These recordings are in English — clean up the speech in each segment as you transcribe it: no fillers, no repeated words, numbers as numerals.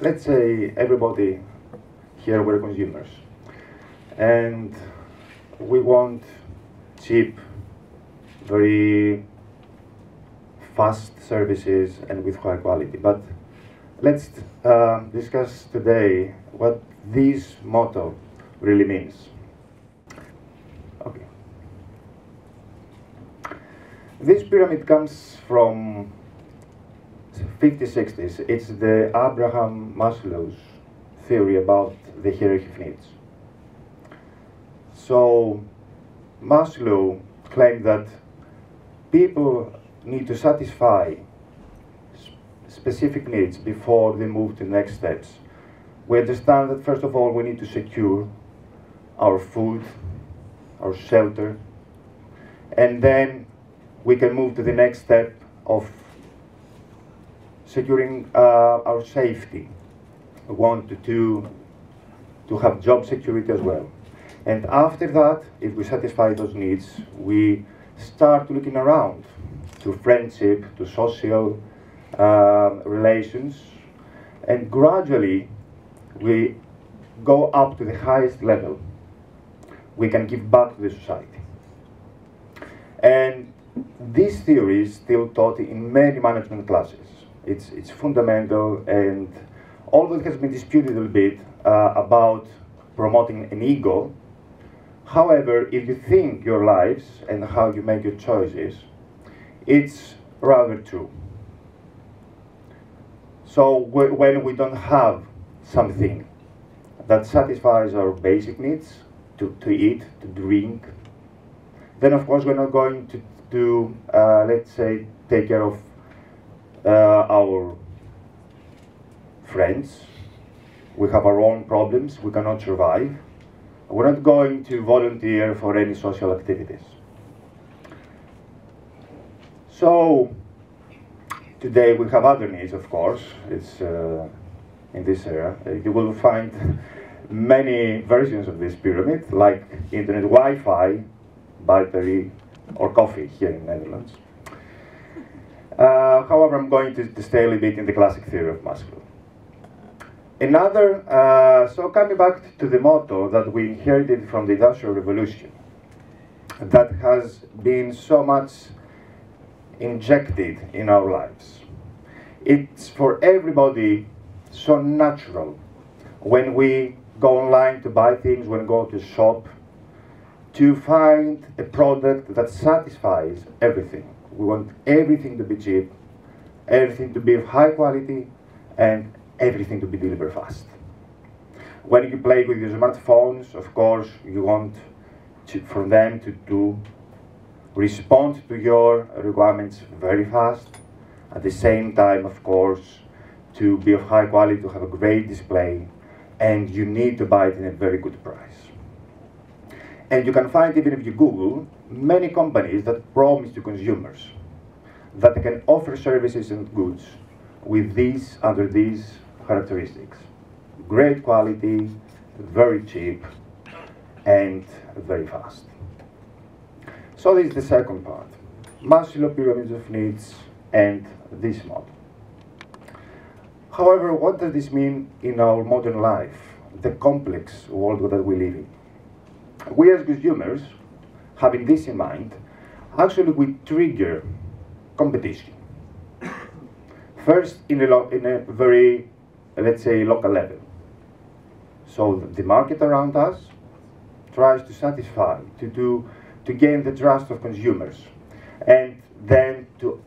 let's say everybody here we're consumers and we want cheap, very fast services and with high quality. But let's discuss today what this motto really means. Okay. This pyramid comes from 50s, 60s. It's the Abraham Maslow's theory about the hierarchy of needs. So Maslow claimed that people need to satisfy specific needs before they move to the next steps. We understand that first of all we need to secure our food, our shelter, and then we can move to the next step of securing our safety. We want to have job security as well. And after that, if we satisfy those needs, we start looking around to friendship, to social relations, and gradually we go up to the highest level. We can give back to the society. And this theory is still taught in many management classes. It's fundamental, and although it has been disputed a little bit about promoting an ego, however, if you think your lives and how you make your choices, it's rather true. So when we don't have something that satisfies our basic needs, to eat, to drink, then of course we're not going to let's say, take care of our friends. We have our own problems, we cannot survive. We're not going to volunteer for any social activities. So today we have other needs, of course. It's in this era you will find many versions of this pyramid, like internet, Wi-Fi, battery, or coffee here in the Netherlands. However, I'm going to stay a little bit in the classic theory of Maslow. Another, so coming back to the motto that we inherited from the Industrial Revolution, that has been so much injected in our lives. It's for everybody so natural. When we go online to buy things, when we go to shop, to find a product that satisfies everything. We want everything to be cheap, everything to be of high quality, and everything to be delivered fast. When you play with your smartphones, of course, you want for them to respond to your requirements very fast. At the same time, of course, to be of high quality, to have a great display, and you need to buy it at a very good price. And you can find, even if you Google, many companies that promise to consumers that they can offer services and goods with these, under these characteristics. Great quality, very cheap, and very fast. So this is the second part. Maslow pyramids of needs and this model. However, what does this mean in our modern life, the complex world that we live in? We as consumers, having this in mind, actually we trigger competition. First, in a very, let's say, local level. So the market around us tries to satisfy, to gain the trust of consumers, and then to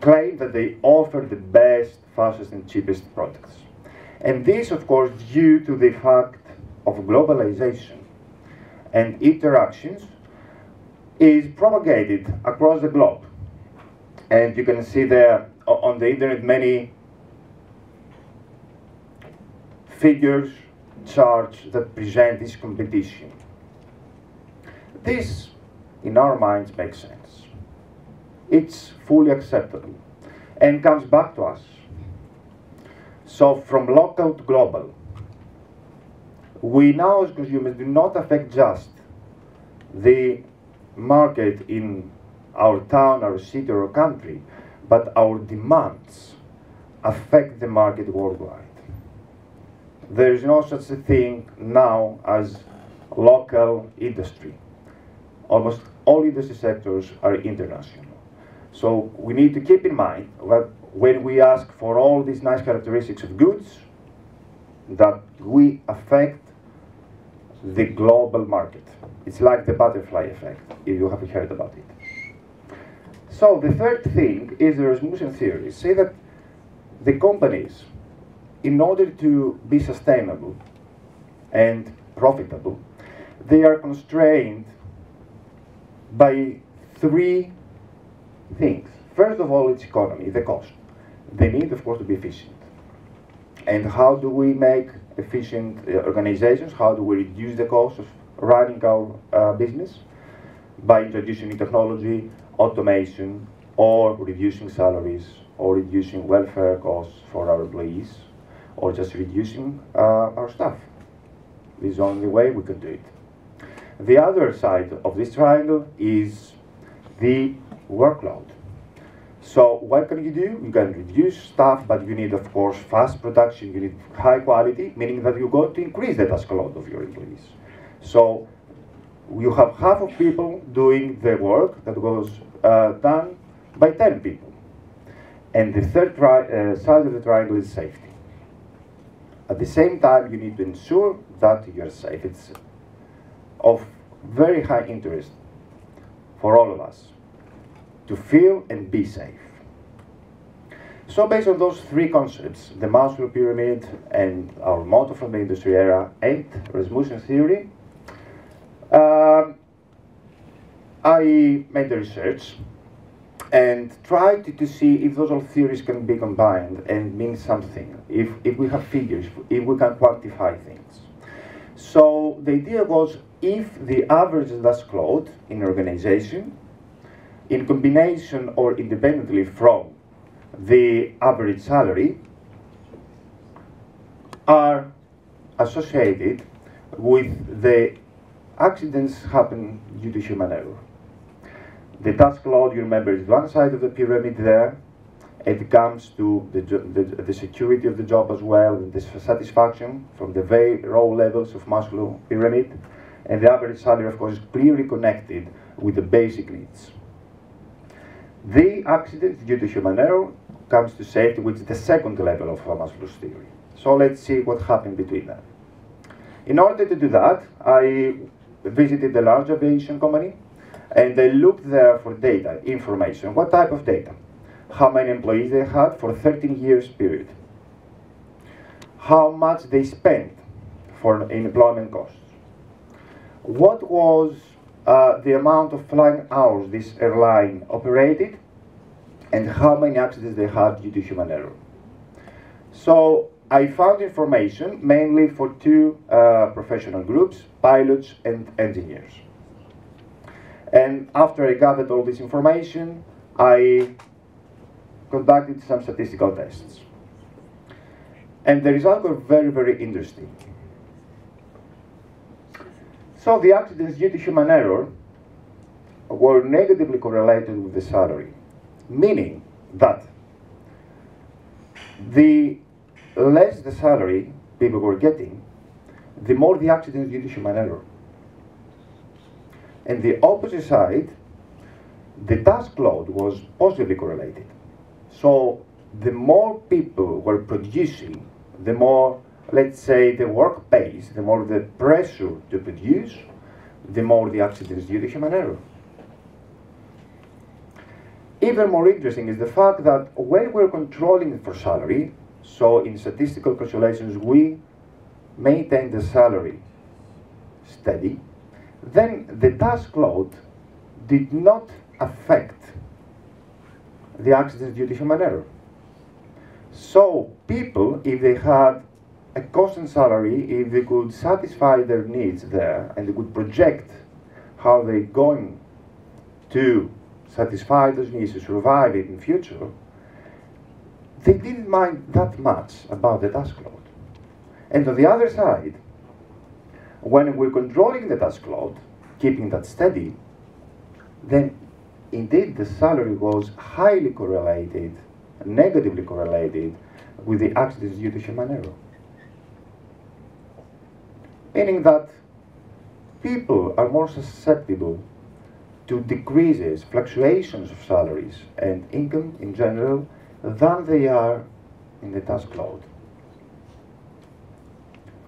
claim that they offer the best, fastest, and cheapest products. And this, of course, due to the fact of globalization and interactions, is propagated across the globe. And you can see there on the internet many figures, charts that present this competition. This, in our minds, makes sense. It's fully acceptable and comes back to us. So from local to global, we now as consumers do not affect just the market in our town, our city, or country, but our demands affect the market worldwide. there is no such a thing now as local industry. Almost all industry sectors are international. So we need to keep in mind that when we ask for all these nice characteristics of goods, that we affect the global market. It's like the butterfly effect, if you haven't heard about it. So the third thing is the Rasmussen theory. Say that the companies, in order to be sustainable and profitable, they are constrained by three things. First of all, it's economy, the cost. They need, of course, to be efficient. And how do we make efficient organizations? How do we reduce the cost of running our business? By introducing new technology, automation, or reducing salaries, or reducing welfare costs for our employees, or just reducing our staff. This is the only way we can do it. The other side of this triangle is the workload. So what can you do? You can reduce staff, but you need, of course, fast production, you need high quality, meaning that you're going to increase the taskload of your employees. So you have half of people doing the work that was done by 10 people. And the third side of the triangle is safety. At the same time, you need to ensure that you're safe. It's of very high interest for all of us to feel and be safe. So based on those three concepts, the Maslow pyramid and our motto from the industry era and Rasmussen theory, I made the research and tried to see if those all theories can be combined and mean something, if we have figures, if we can quantify things. So the idea was, if the average taskload in an organization, in combination or independently from the average salary, are associated with the accidents happen due to human error. The task load, you remember, is one side of the pyramid there. It comes to the security of the job as well, and the satisfaction from the very low levels of Maslow pyramid. And the average salary, of course, is clearly connected with the basic needs. The accident due to human error comes to safety, which is the second level of Maslow's theory. So let's see what happened between them. In order to do that, I visited a large aviation company, and I looked there for data, information. What type of data? How many employees they had for 13 years period. How much they spent for employment costs. What was the amount of flying hours this airline operated, and how many accidents they had due to human error. So I found information mainly for two professional groups, pilots and engineers. And after I gathered all this information, I conducted some statistical tests. And the results were very, very interesting. So the accidents due to human error were negatively correlated with the salary, meaning that the less the salary people were getting, the more the accidents due to human error. And the opposite side, the task load was positively correlated. So the more people were producing, the more, let's say, the work pays, the more the pressure to produce, the more the accidents due to human error. Even more interesting is the fact that when we're controlling for salary, so in statistical calculations we maintain the salary steady, then the task load did not affect the accidents due to human error. So people, if they had a constant salary, if they could satisfy their needs there, and they could project how they're going to satisfy those needs to survive it in the future, they didn't mind that much about the task load. And on the other side, when we're controlling the task load, keeping that steady, then indeed the salary was highly correlated, negatively correlated with the accidents due to human error. meaning that people are more susceptible to decreases, fluctuations of salaries and income in general than they are in the task load.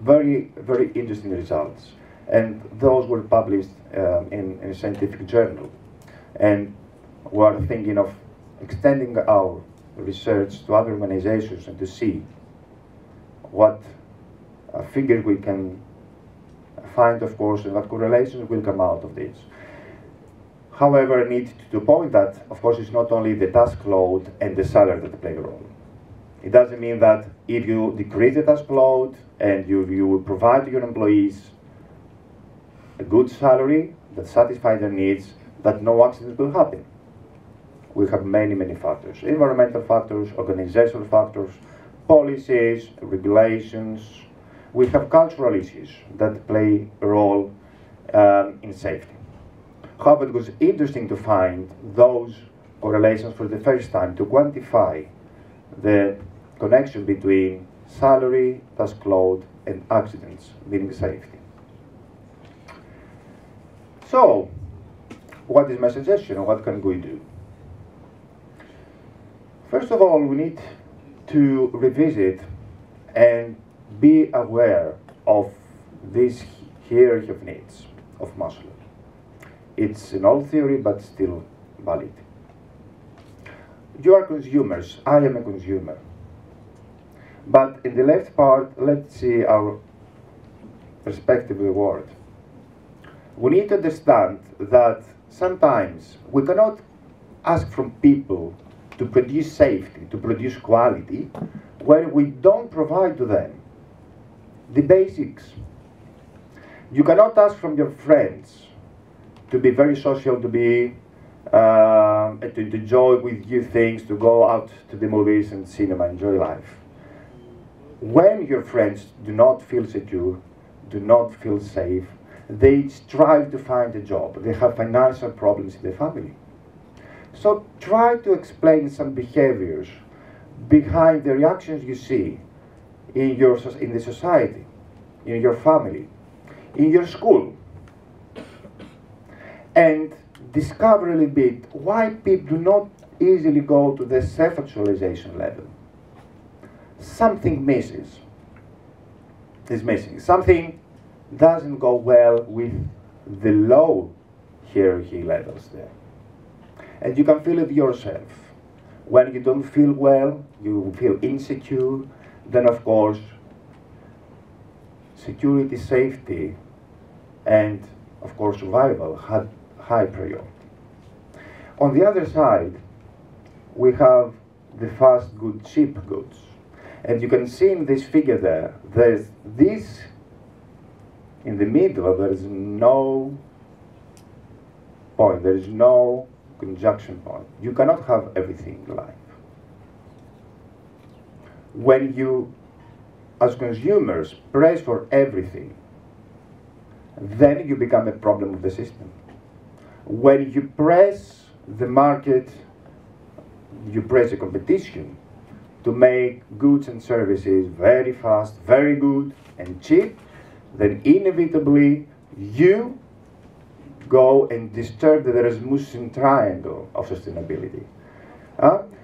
Very, very interesting results, and those were published in a scientific journal, and we are thinking of extending our research to other organizations and to see what figure we can find, of course, and what correlations will come out of this. However, I need to point that, of course, it's not only the task load and the salary that play a role. It doesn't mean that if you decrease the task load and you will provide to your employees a good salary that satisfies their needs, that no accident will happen. We have many, many factors: environmental factors, organizational factors, policies, regulations. We have cultural issues that play a role in safety. However, it was interesting to find those correlations for the first time, to quantify the connection between salary, task load, and accidents, meaning safety. So, what is my suggestion? What can we do? First of all, we need to revisit and be aware of this hierarchy of needs of Maslow. It's an old theory, but still valid. You are consumers. I am a consumer. But in the left part, let's see our perspective of the world. We need to understand that sometimes we cannot ask from people to produce safety, to produce quality, when we don't provide to them the basics. You cannot ask from your friends to be very social, to be to enjoy with you things, to go out to the movies and cinema, enjoy life, when your friends do not feel secure, do not feel safe. They strive to find a job. They have financial problems in their family. So try to explain some behaviors behind the reactions you see in the society, in your family, in your school, and discover a little bit why people do not easily go to the self-actualization level. Something is missing. Something doesn't go well with the low hierarchy levels there. And you can feel it yourself. When you don't feel well, you feel insecure, then of course security, safety, and of course survival had high priority. On the other side, we have the fast goods, cheap goods. And you can see in this figure there, there's this, in the middle, there is no point, there is no conjunction point. You cannot have everything in life. When you, as consumers, press for everything, then you become a problem of the system. When you press the market, you press the competition to make goods and services very fast, very good and cheap, then inevitably you go and disturb the Rasmussen triangle of sustainability.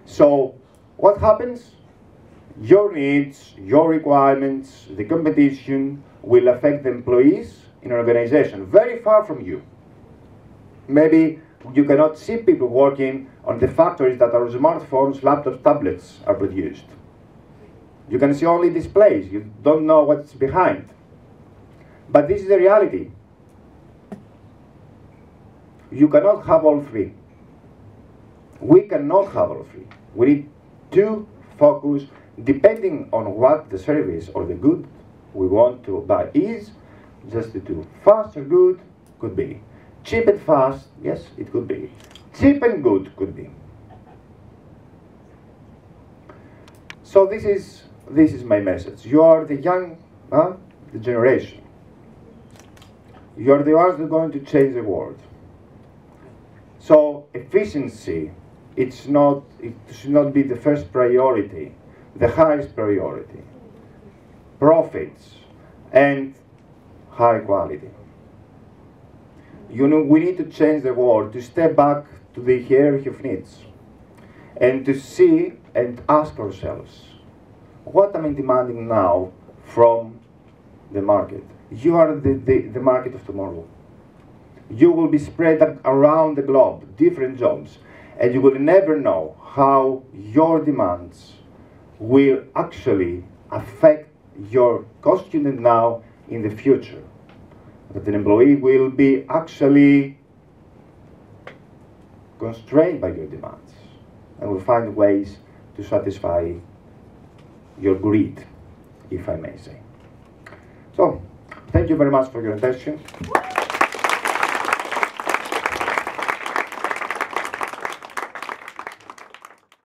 So what happens? Your needs, your requirements, the competition will affect the employees in an organization very far from you. Maybe you cannot see people working on the factories that our smartphones, laptops, tablets are produced. You can see only displays. You don't know what's behind. But this is the reality. You cannot have all three. We cannot have all three. We need to focus, depending on what the service or the good we want to buy is, just the two. Fast or good could be. Cheap and fast, yes, it could be. Cheap and good could be. So this is my message. You are the young the generation. You are the ones that are going to change the world. So efficiency, it should not be the first priority, the highest priority. Profits and high quality. You know, we need to change the world, to step back to the hierarchy of needs and to see and ask ourselves, what am I demanding now from the market? You are the market of tomorrow. You will be spread around the globe, different jobs, and you will never know how your demands will actually affect your cost unit now in the future. That an employee will be actually constrained by your demands and will find ways to satisfy your greed, if I may say. So, thank you very much for your attention.